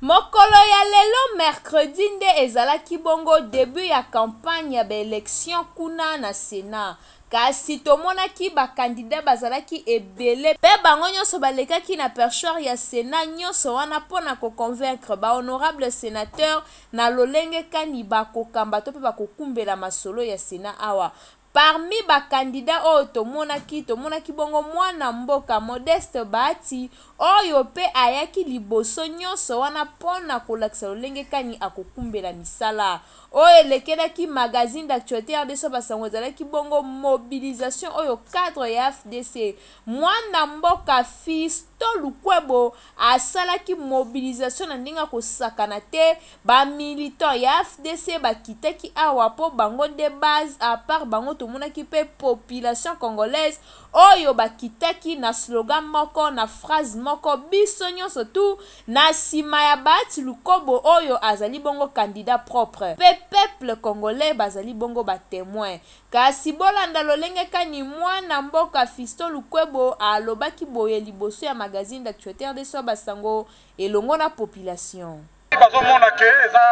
Mokolo ya lelo mercredi nde ezala kibongo début ya campagne ya élection kuna na Sénat. Kasi tomona ki ba candidat bazala ki ebele pe bango nyonso baleka ki na perchoir ya Sénat nyonso wana pona ko convaincre ba honorable sénateur na lolenge kaniba ko kamba to pe ba kokumbela masolo ya Sénat awa. Parmi ba candidat o tomona ki bongo mwana mboka Modeste Bahati oyo pe ayaki liboso nyonso wana pona kolakisa lolenge kani akokumbela misala oyo elekela ki magazine d'actualité RDC basango ezala ki bongo mobilisation oyo cadre ya FDC mwana mboka Fiston Lukwebo asala ki mobilisation na ndinga kosakana te ba militant ya FDC bakitaki awa po bango de base à part bango tout monde qui paie population congolaise oyo bakitaki na slogan moko na phrase moko bisonyo surtout na sima ya Bahati Lukwebo oyo azali bongo candidat propre pe peuple congolais bazali bongo ba témoin kasi bolanda lolenge kani mwana mboka Fiston Lukwebo alobaki boye liboso ya magazine d'actualité de so basango elongo na population bazomona ke eza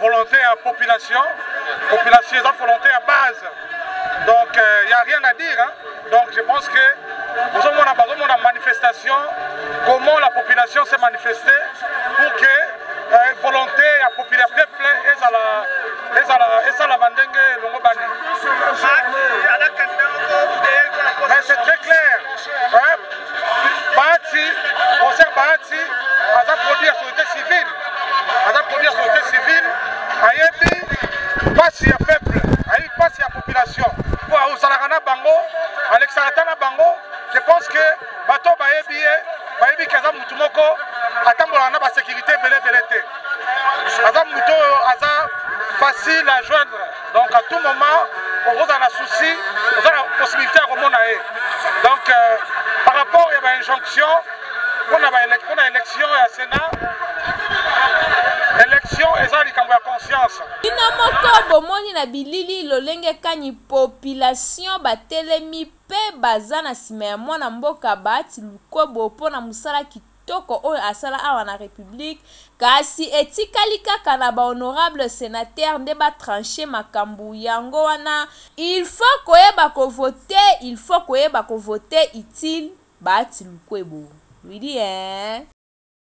volonté à population eza volonté à base. Donc, il n'y a rien à dire. Hein. Donc, je pense que nous avons besoin d'une manifestation, comment la population s'est manifestée pour que volonté à la population et à la Vandengue et l'Ongobani. Mais c'est très clair. Bahati, Joseph Bahati, a produit la société civile. A produit la société civile. A eu passe à peuple, a eu passe à population. Je pense que bato bayebi kaza mutu moko atambola na ba sécurité belé aza mutu aza facile à joindre donc à tout moment on a un souci on a la possibilité à comment donc par rapport à l'injonction on a élection à Sénat élection eza likambo ya conscience inamoko bomoni na bilili lolenge kani population batelemi pe baza na sima ya mwana mboka Bahati Lukwebo pona musala kitoko oyo asala awa na république kasi etikali kaka na ba honorable sénateur nde ba trancher makambu yango wana il faut koyeba ko voter utile Bahati Lukwebo oui hein